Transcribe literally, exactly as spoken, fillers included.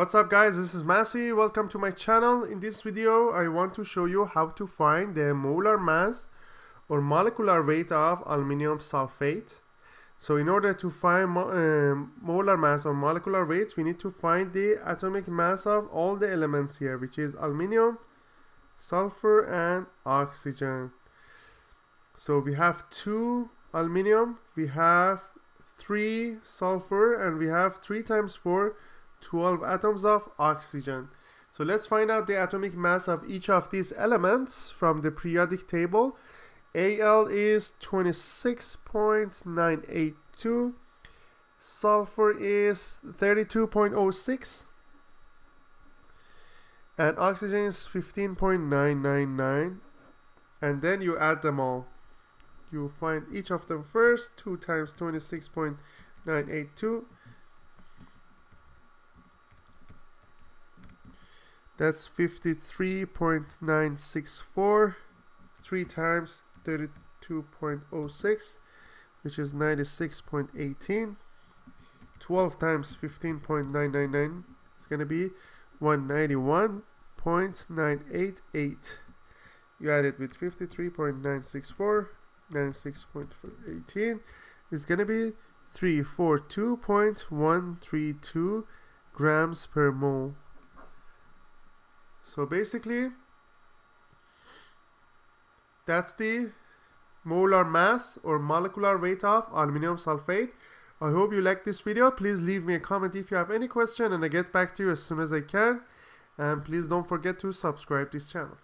What's up guys, this is Masi, welcome to my channel. In this video I want to show you how to find the molar mass or molecular weight of aluminum sulfate. So in order to find mo um, molar mass or molecular weight, we need to find the atomic mass of all the elements here, which is aluminum, sulfur and oxygen. So we have two aluminum, we have three sulfur, and we have three times four twelve atoms of oxygen. So let's find out the atomic mass of each of these elements from the periodic table. Al is twenty-six point nine eight two, sulfur is thirty-two point zero six, and oxygen is fifteen point nine nine nine, and then you add them all. You find each of them first. Two times twenty-six point nine eight two, that's fifty-three point nine six four, three times thirty-two point zero six, which is ninety-six point one eight, twelve times fifteen point nine nine nine is going to be one ninety-one point nine eight eight. You add it with fifty-three point nine six four, ninety-six point one eight is going to be three forty-two point one three two grams per mole. So basically, that's the molar mass or molecular weight of aluminum sulfate. I hope you liked this video. Please leave me a comment if you have any question and I get back to you as soon as I can. And please don't forget to subscribe to this channel.